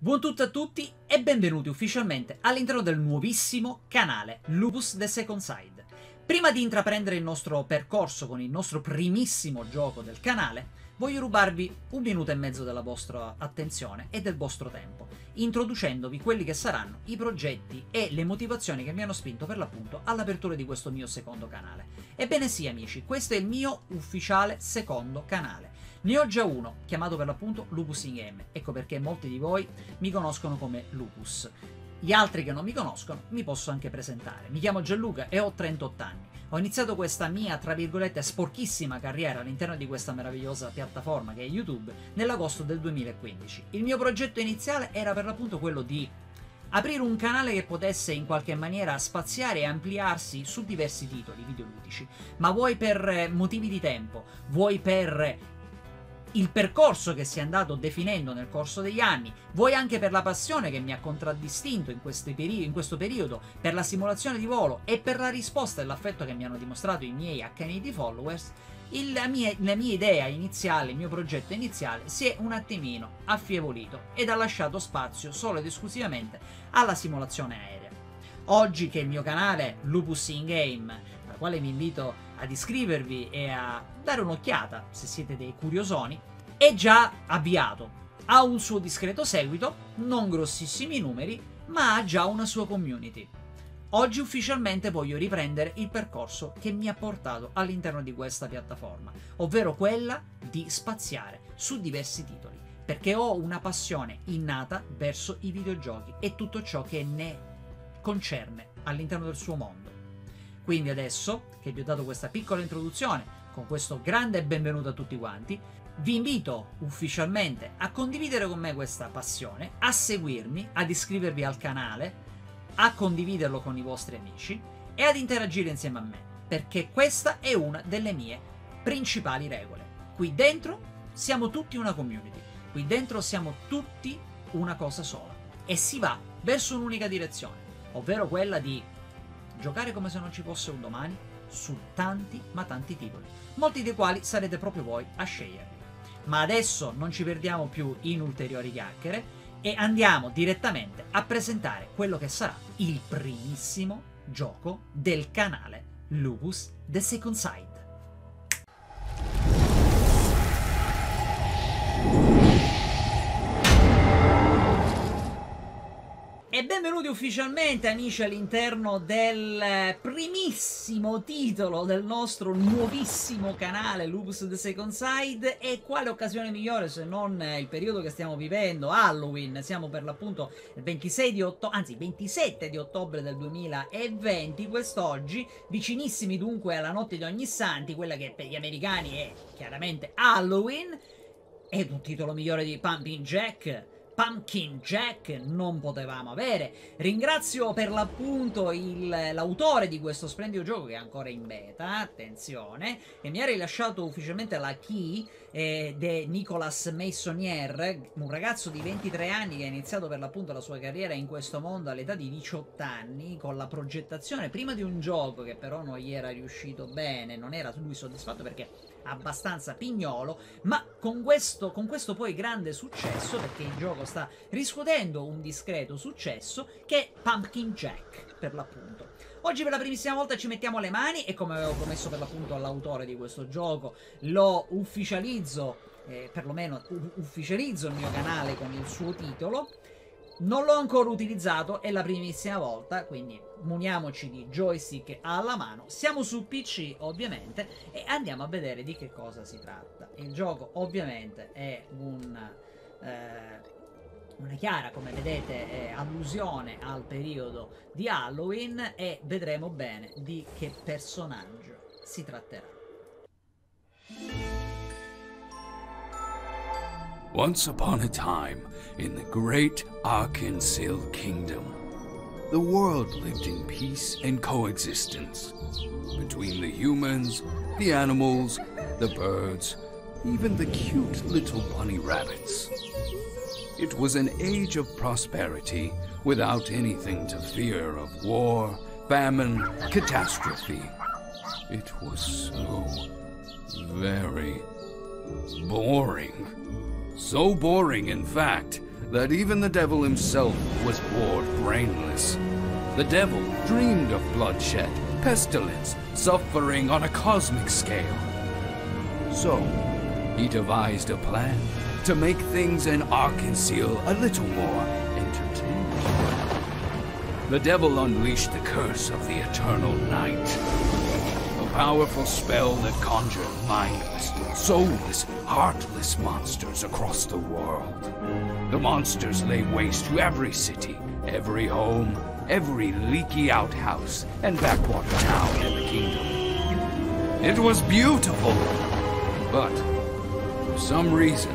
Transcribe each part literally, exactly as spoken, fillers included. Buon tutto a tutti e benvenuti ufficialmente all'interno del nuovissimo canale Lupus The Second Side. Prima di intraprendere il nostro percorso con il nostro primissimo gioco del canale, voglio rubarvi un minuto e mezzo della vostra attenzione e del vostro tempo, introducendovi quelli che saranno i progetti e le motivazioni che mi hanno spinto per l'appunto all'apertura di questo mio secondo canale. Ebbene sì amici, questo è il mio ufficiale secondo canale. Ne ho già uno, chiamato per l'appunto Lupus in Game, ecco perché molti di voi mi conoscono come Lupus. Gli altri che non mi conoscono mi posso anche presentare. Mi chiamo Gianluca e ho trentotto anni. Ho iniziato questa mia, tra virgolette, sporchissima carriera all'interno di questa meravigliosa piattaforma che è YouTube nell'agosto del duemilaquindici. Il mio progetto iniziale era per l'appunto quello di aprire un canale che potesse in qualche maniera spaziare e ampliarsi su diversi titoli videoludici, ma vuoi per motivi di tempo, vuoi per il percorso che si è andato definendo nel corso degli anni, vuoi anche per la passione che mi ha contraddistinto in, peri in questo periodo per la simulazione di volo e per la risposta e l'affetto che mi hanno dimostrato i miei accaniti followers, il, la, mia, la mia idea iniziale, il mio progetto iniziale si è un attimino affievolito ed ha lasciato spazio solo ed esclusivamente alla simulazione aerea. Oggi che il mio canale Lupus in Game, al quale vi invito ad iscrivervi e a dare un'occhiata se siete dei curiosoni, è già avviato, ha un suo discreto seguito, non grossissimi numeri, ma ha già una sua community. Oggi ufficialmente voglio riprendere il percorso che mi ha portato all'interno di questa piattaforma, ovvero quella di spaziare su diversi titoli, perché ho una passione innata verso i videogiochi e tutto ciò che ne concerne all'interno del suo mondo. Quindi adesso che vi ho dato questa piccola introduzione, con questo grande benvenuto a tutti quanti, vi invito ufficialmente a condividere con me questa passione, a seguirmi, ad iscrivervi al canale, a condividerlo con i vostri amici e ad interagire insieme a me, perché questa è una delle mie principali regole. Qui dentro siamo tutti una community, qui dentro siamo tutti una cosa sola e si va verso un'unica direzione, ovvero quella di giocare come se non ci fosse un domani su tanti ma tanti titoli, molti dei quali sarete proprio voi a sceglierli. Ma adesso non ci perdiamo più in ulteriori chiacchiere e andiamo direttamente a presentare quello che sarà il primissimo gioco del canale Lupus The Second Side. E benvenuti ufficialmente amici all'interno del primissimo titolo del nostro nuovissimo canale Lupus The Second Side. E quale occasione migliore se non il periodo che stiamo vivendo, Halloween. Siamo per l'appunto il ventisei di ottobre, anzi ventisette di ottobre del duemilaventi, quest'oggi, vicinissimi dunque alla notte di Ogni Santi, quella che per gli americani è chiaramente Halloween. Ed un titolo migliore di Pumpkin Jack Pumpkin Jack non potevamo avere. Ringrazio per l'appunto l'autore di questo splendido gioco che è ancora in beta, attenzione, e mi ha rilasciato ufficialmente la key eh, di Nicolas Masonier, un ragazzo di ventitré anni che ha iniziato per l'appunto la sua carriera in questo mondo all'età di diciotto anni con la progettazione prima di un gioco che però non gli era riuscito bene, non era lui soddisfatto perché abbastanza pignolo, ma con questo, con questo poi grande successo, perché il gioco sta riscuotendo un discreto successo, che è Pumpkin Jack per l'appunto. Oggi per la primissima volta ci mettiamo le mani e, come avevo promesso per l'appunto all'autore di questo gioco, lo ufficializzo, eh, perlomeno ufficializzo il mio canale con il suo titolo. Non l'ho ancora utilizzato, è la primissima volta, quindi muniamoci di joystick alla mano. Siamo su P C ovviamente e andiamo a vedere di che cosa si tratta. Il gioco ovviamente è un, eh, una chiara, come vedete, eh, allusione al periodo di Halloween e vedremo bene di che personaggio si tratterà. Once upon a time, in the great Arkansas kingdom, the world lived in peace and coexistence between the humans, the animals, the birds, even the cute little bunny rabbits. It was an age of prosperity without anything to fear of war, famine, catastrophe. It was so very boring. So boring, in fact, that even the devil himself was bored brainless. The devil dreamed of bloodshed, pestilence, suffering on a cosmic scale. So, he devised a plan to make things in Arkansas a little more entertaining. The devil unleashed the curse of the eternal night, a powerful spell that conjured mindless, soulless, heartless monsters across the world. The monsters lay waste to every city, every home, every leaky outhouse and backwater town in the kingdom. It was beautiful, but for some reason,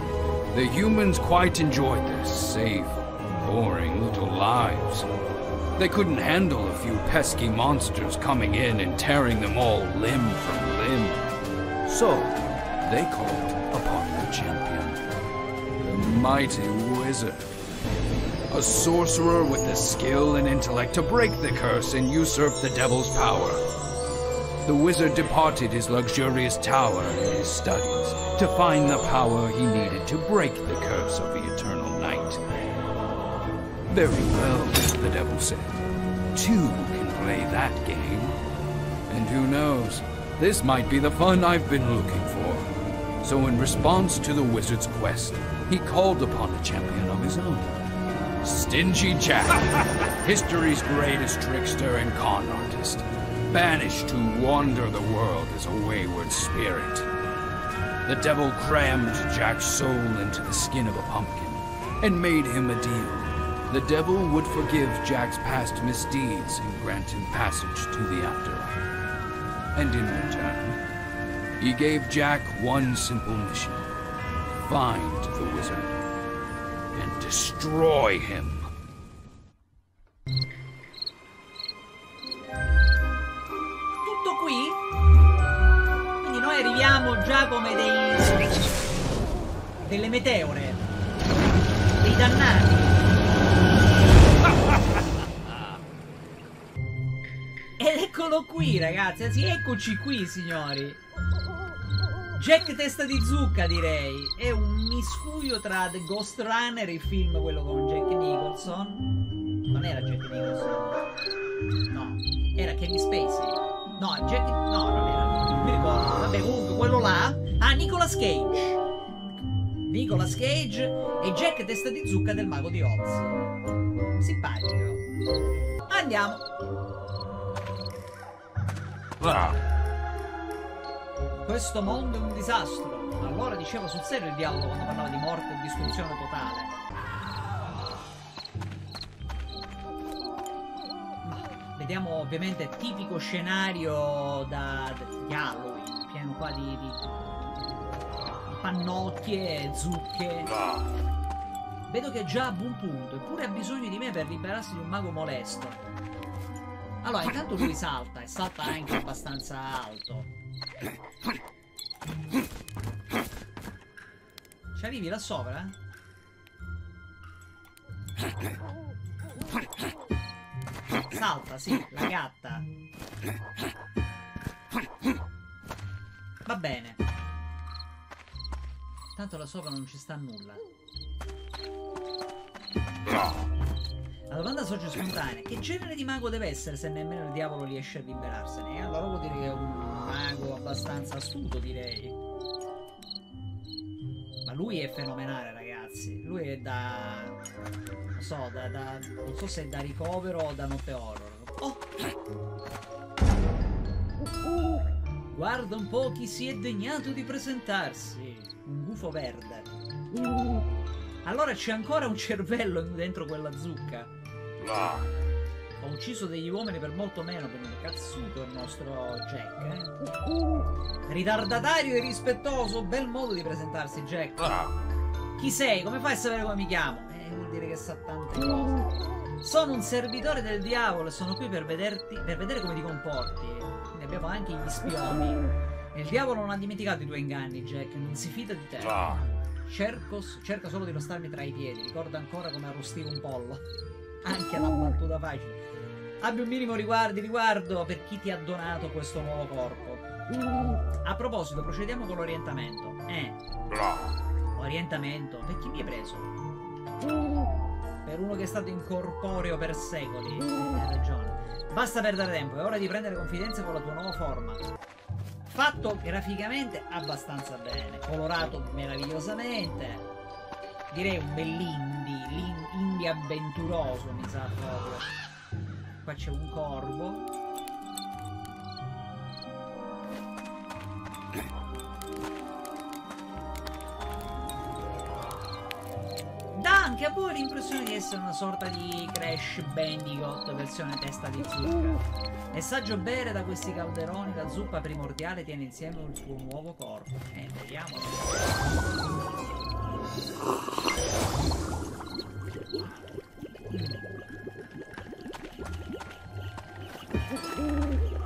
the humans quite enjoyed their safe, boring little lives. They couldn't handle a few pesky monsters coming in and tearing them all limb from limb. So, they called upon the champion, the mighty wizard. A sorcerer with the skill and intellect to break the curse and usurp the devil's power. The wizard departed his luxurious tower and his studies to find the power he needed to break the curse of the eternal night. Very well, the devil said. Two can play that game. And who knows, this might be the fun I've been looking for. So in response to the wizard's quest, he called upon a champion of his own. Stingy Jack, history's greatest trickster and con artist, banished to wander the world as a wayward spirit. The devil crammed Jack's soul into the skin of a pumpkin and made him a deal. The devil would forgive Jack's past misdeeds and grant him passage to the afterlife. And in return, he gave Jack one simple mission: find the wizard and destroy him. Tutto qui? Quindi noi arriviamo già come dei... delle meteore, dei dannati. Ed eccolo qui, ragazzi, anzi eccoci qui, signori. Jack testa di zucca, direi. È un miscuglio tra The Ghost Runner e il film quello con Jack Nicholson. Non era Jack Nicholson. No, era Kevin Spacey. No, Jack... no, non era. Non mi ricordo. Vabbè, comunque, quello là... Ah, Nicolas Cage. Nicolas Cage e Jack testa di zucca del Mago di Oz. Simpatico. Andiamo. Ah. Questo mondo è un disastro. Allora diceva sul serio il diavolo quando parlava di morte e distruzione totale. Ma vediamo ovviamente il tipico scenario da, da Halloween, pieno qua di, di, di pannocchie, zucche. Vedo che è già a buon punto, eppure ha bisogno di me per liberarsi di un mago molesto. Allora intanto lui salta e salta anche abbastanza alto. Ci arrivi là sopra? Salta, sì, la gatta. Va bene. Tanto là sopra non ci sta nulla. La domanda sorge spontanea: che genere di mago deve essere se nemmeno il diavolo riesce a liberarsene? Allora vuol dire che è un mago abbastanza astuto, direi. Ma lui è fenomenale, ragazzi. Lui è da... non so, da... da non so se è da ricovero o da notte horror. Oh! Guarda un po' chi si è degnato di presentarsi. Un gufo verde. Allora c'è ancora un cervello dentro quella zucca. Ho ucciso degli uomini per molto meno, per un cazzuto il nostro Jack, eh? Ritardatario e rispettoso, bel modo di presentarsi, Jack. Chi sei? Come fai a sapere come mi chiamo? Eh, vuol dire che sa tante cose. Sono un servitore del diavolo e sono qui per vederti, per vedere come ti comporti. Ne abbiamo anche gli spioni. Il diavolo non ha dimenticato i tuoi inganni, Jack, non si fida di te. Cerco, cerca solo di non starmi tra i piedi, ricorda ancora come arrostire un pollo. Anche alla battuta facile. Abbi un minimo riguardo, riguardo per chi ti ha donato questo nuovo corpo. A proposito, procediamo con l'orientamento. Eh. Orientamento? Per chi mi hai preso? Per uno che è stato incorporeo per secoli. Hai ragione. Basta perdere tempo, è ora di prendere confidenza con la tua nuova forma. Fatto graficamente abbastanza bene, colorato meravigliosamente. Direi un bell'indie, l'indie avventuroso, mi sa proprio. Qua c'è un corvo. Dà anche a voi l'impressione di essere una sorta di Crash Bandicoot versione testa di zucca. È saggio bere da questi calderoni, la zuppa primordiale tiene insieme il tuo nuovo corpo. Eh, vediamolo.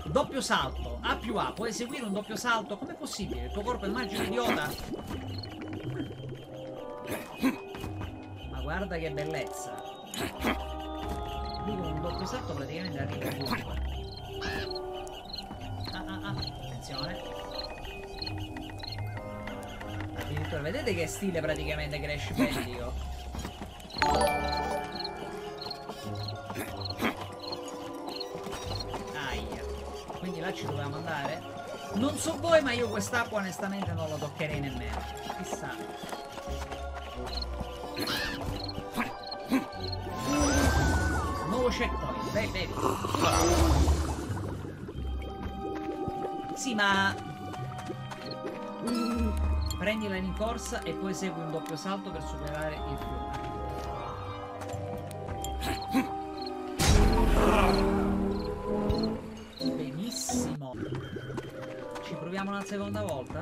Doppio salto, A più A, puoi eseguire un doppio salto. Com'è possibile? Il tuo corpo è un magico idiota. Ma guarda che bellezza. Lui con un doppio salto praticamente arriva ovunque. Ah ah ah, attenzione. Vedete che stile praticamente Crash Bandicoot. Aia. Quindi là ci dovevamo andare. Non so voi, ma io quest'acqua onestamente non la toccherei nemmeno. Chissà. Nuovo checkpoint. Dai, baby. Sì, ma... prendila in corsa e poi esegui un doppio salto per superare il fiume. Benissimo. Ci proviamo una seconda volta?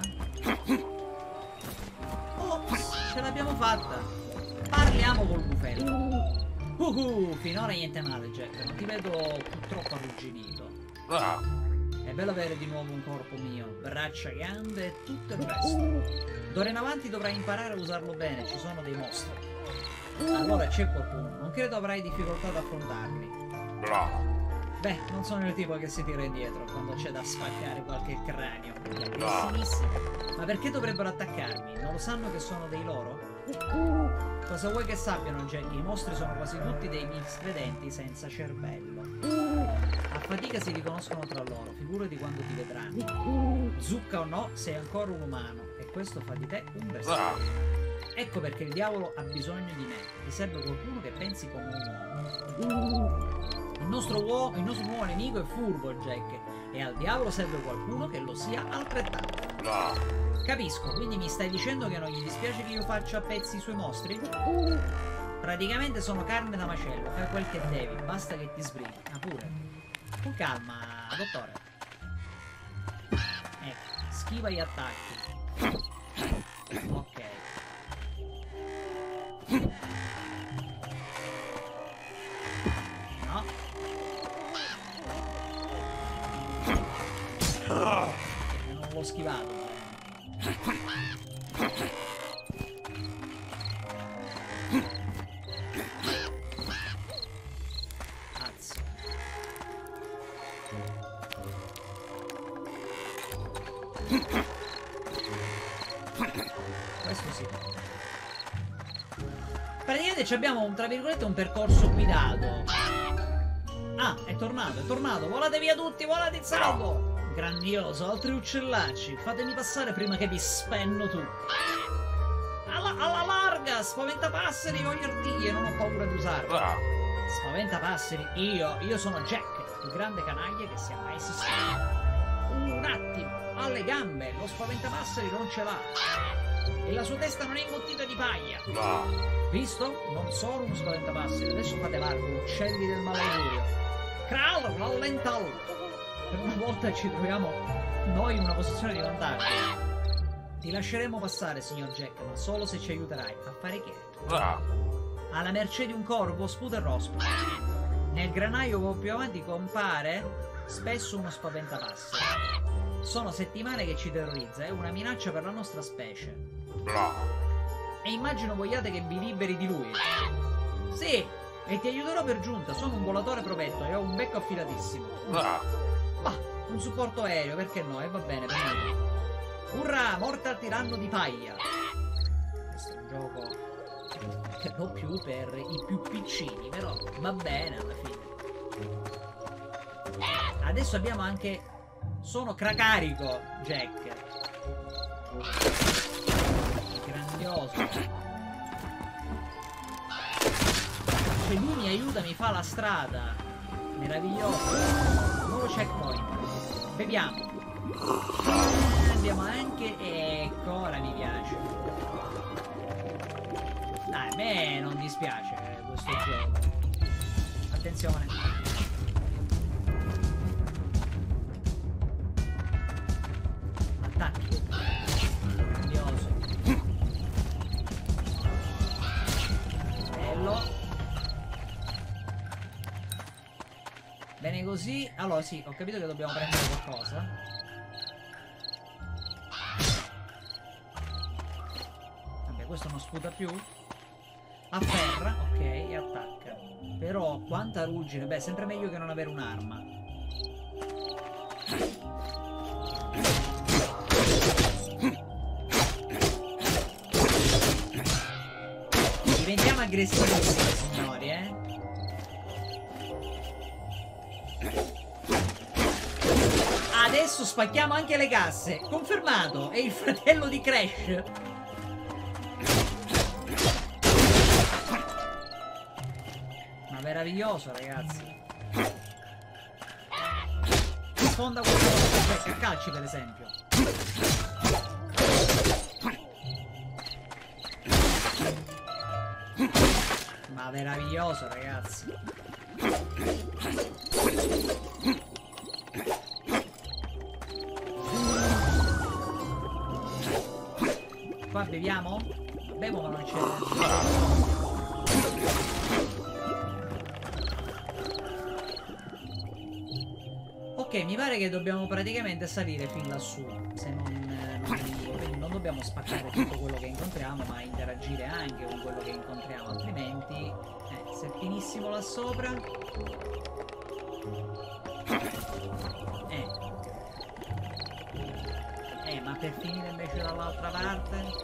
Ops, ce l'abbiamo fatta. Parliamo col bufello. Uhuh, finora niente male, Jack. Non ti vedo purtroppo arrugginito. È bello avere di nuovo un corpo mio, braccia, gambe e tutto il resto. D'ora in avanti dovrai imparare a usarlo bene, ci sono dei mostri. Allora c'è qualcuno, non credo avrai difficoltà ad affrontarli. Beh, non sono il tipo che si tira indietro quando c'è da spaccare qualche cranio. Ma perché dovrebbero attaccarmi? Non lo sanno che sono dei loro? Cosa vuoi che sappiano, Jackie? I mostri sono quasi tutti dei miscredenti senza cervello. A fatica si riconoscono tra loro, figurati quando ti vedranno. Zucca o no, sei ancora un umano e questo fa di te un bersaglio. Ecco perché il diavolo ha bisogno di me. Ti serve qualcuno che pensi come un uomo. Il nostro uomo, il nostro nuovo nemico è furbo, Jack, e al diavolo serve qualcuno che lo sia altrettanto. Capisco, quindi mi stai dicendo che non gli dispiace che io faccia a pezzi i suoi mostri? Praticamente sono carne da macello, fai quel che devi, basta che ti sbrighi. Ah, pure. Con calma, dottore. Ecco, schiva gli attacchi. Ok. No. Non l'ho schivato. Abbiamo, tra virgolette, un percorso guidato. Ah, è tornato, è tornato. Volate via tutti, volate in salvo. Grandioso, altri uccellacci. Fatemi passare prima che vi spenno tutti. Alla, alla larga, spaventapasseri, voglio artiglie, non ho paura di usarlo. Spaventapasseri, io, io sono Jack, il grande canaglia che sia mai esistito. Un attimo, alle gambe, lo spaventapasseri non ce l'ha. E la sua testa non è imbottita di paglia. Visto? Non sono uno spaventapasseri. Adesso fate largo, uccelli del malaugurio. Crawl, rallentalo. Per una volta ci troviamo noi in una posizione di vantaggio. Ti lasceremo passare, signor Jack, ma solo se ci aiuterai. A fare che? Alla mercé di un corvo, sputa e rospo. Nel granaio più avanti compare spesso uno spaventapasseri. Sono settimane che ci terrorizza, è una minaccia per la nostra specie. E immagino vogliate che vi liberi di lui. Sì, e ti aiuterò per giunta, sono un volatore provetto e ho un becco affilatissimo. Ma, un supporto aereo, perché no? E eh, va bene, per me. Urrà, morta al tiranno di paglia. Questo è un gioco non più per i più piccini, però va bene alla fine. Adesso abbiamo anche sono cracarico Jack, grandioso. Cioè lui mi aiuta, mi fa la strada. Meraviglioso. Nuovo checkpoint. Beviamo. Andiamo anche. Ecco, ora mi piace. Dai, a me non dispiace questo gioco. Attenzione. Attacchi. Grandioso. Bello. Bene così. Allora sì, ho capito che dobbiamo prendere qualcosa. Vabbè, questo non sputa più. Afferra, ok, e attacca. Però quanta ruggine. Beh, sempre meglio che non avere un'arma. Diventiamo aggressivissimi, signori, eh. Adesso spacchiamo anche le casse. Confermato, è il fratello di Crash. Ma meraviglioso, ragazzi. Sfonda qualcosa, cioè, a calci per esempio. Ma meraviglioso, ragazzi. Qua beviamo? Bevo ma non c'è. Ok, mi pare che dobbiamo praticamente salire fin lassù. Se non, non, non dobbiamo spaccare tutto quello che incontriamo, ma interagire anche con quello che incontriamo, altrimenti. Eh, se è finissimo là sopra. Eh. Eh, ma per finire invece dall'altra parte.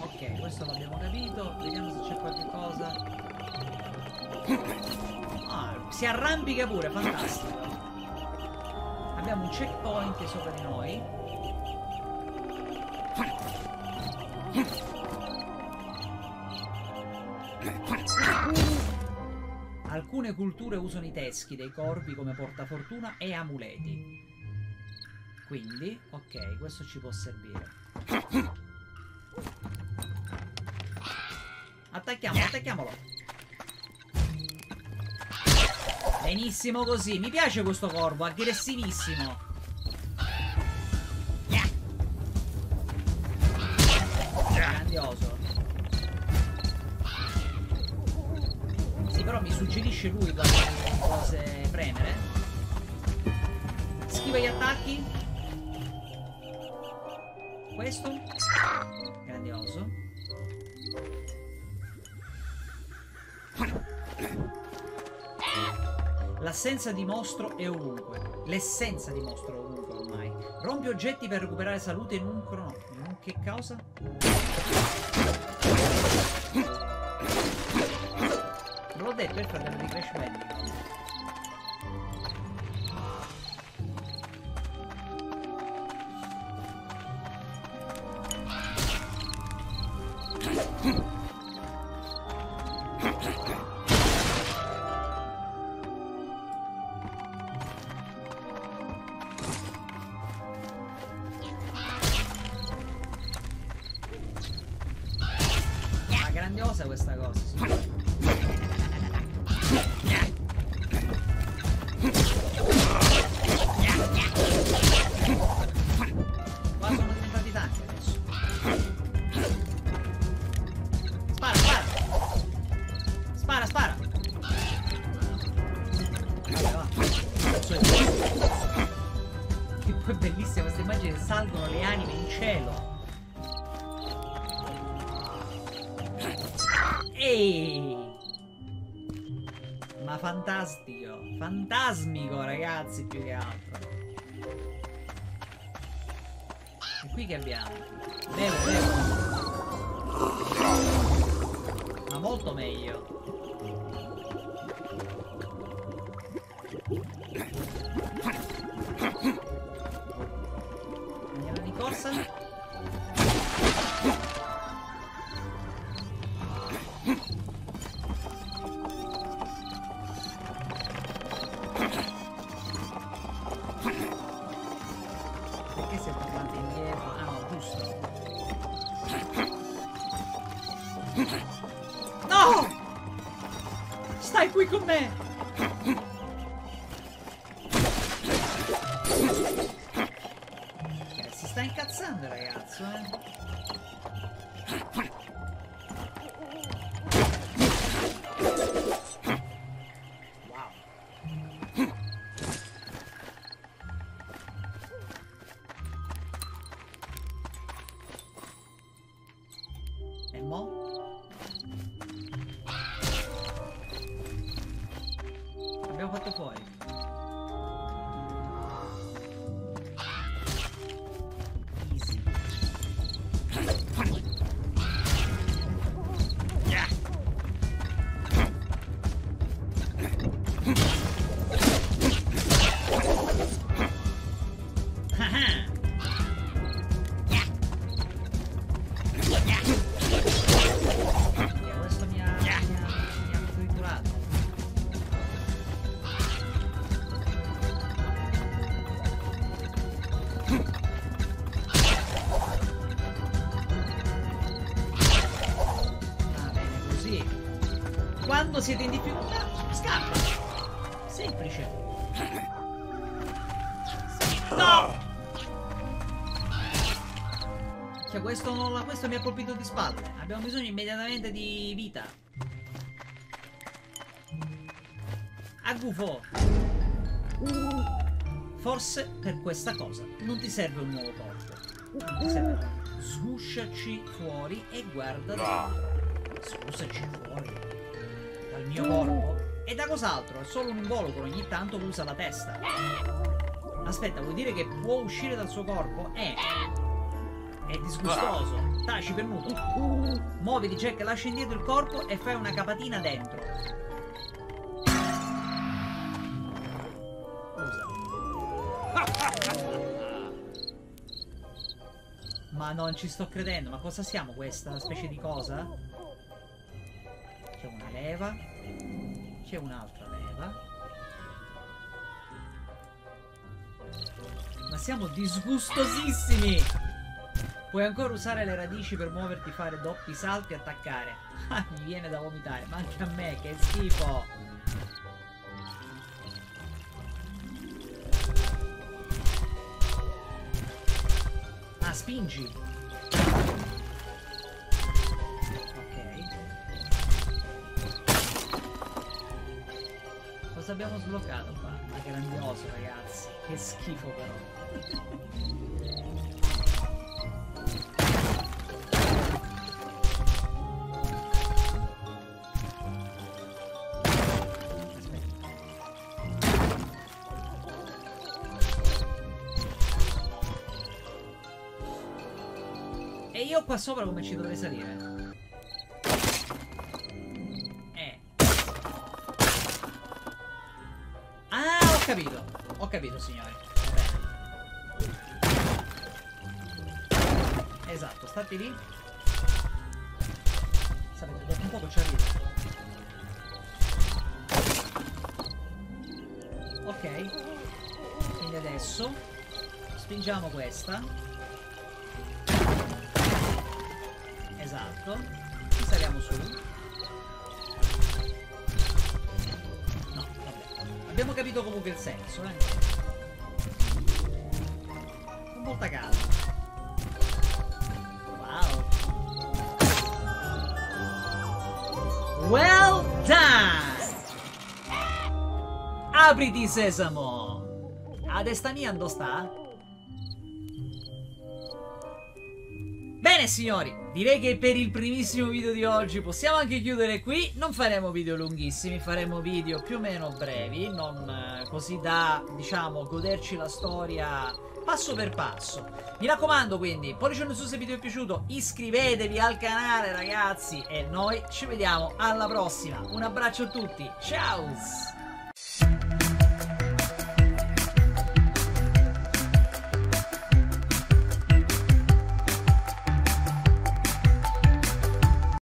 Ok, questo l'abbiamo capito. Vediamo se c'è qualche cosa. Ah, si arrampica pure, fantastico. Abbiamo un checkpoint sopra di noi. Alcune culture usano i teschi dei corvi come portafortuna e amuleti. Quindi, ok, questo ci può servire. Attacchiamolo, attacchiamolo. Benissimo così, mi piace questo corvo, aggressivissimo. Grandioso. Però mi suggerisce lui quando cose premere. Schiva gli attacchi. Questo grandioso. L'assenza di mostro è ovunque. L'essenza di mostro è ovunque ormai. Rompi oggetti per recuperare salute in un crono. In che causa? L'ho detto, è il fratello di Crash Bandicoot. Ma grandiosa questa cosa, sì. Ma fantastico, fantasmico ragazzi, più che altro. qui che abbiamo? Bevo, bevo. Ma molto meglio. Andiamo di corsa. Perché siamo tornati indietro? Ah no, giusto. No! Stai qui con me! Ragazzo, eh. Wow. E mo? L'abbiamo fatto fuori. Quando siete in difficoltà, scappa! Semplice! No! Cioè questo, non, questo mi ha colpito di spalle. Abbiamo bisogno immediatamente di vita. A gufo! Forse per questa cosa non ti serve un nuovo corpo. Ti serve. Sgusciaci fuori e guarda dentro. Sgusciaci fuori. Il mio corpo e da cos'altro? È solo un involucro, ogni tanto usa la testa. Aspetta, vuol dire che può uscire dal suo corpo? Eh, è disgustoso. Taci, permuto. Muoviti, Jack, lascia indietro il corpo e fai una capatina dentro. Scusa. Ma non ci sto credendo. Ma cosa siamo, questa specie di cosa? C'è una leva, c'è un'altra leva, ma siamo disgustosissimi. Puoi ancora usare le radici per muoverti, fare doppi salti e attaccare. Ah, mi viene da vomitare, ma anche a me, che schifo. Ah, spingi. Abbiamo sbloccato qua, ma grandioso ragazzi, che schifo però. Aspetta. E io qua sopra come ci dovrei salire? Ho capito, ho capito signore. Bene. Esatto, stati lì. Sapete, dopo un poco ci arrivo. Ok. Quindi adesso spingiamo questa. Esatto. Ci saliamo su. Abbiamo capito comunque il senso, eh. Con molta calma. Wow. Well done! Apriti sesamo! A destra mia ando sta? Bene signori, direi che per il primissimo video di oggi possiamo anche chiudere qui. Non faremo video lunghissimi, faremo video più o meno brevi, non eh, così da, diciamo, goderci la storia passo per passo. Mi raccomando quindi, pollice in su se il video vi è piaciuto, iscrivetevi al canale ragazzi, e noi ci vediamo alla prossima. Un abbraccio a tutti, ciao!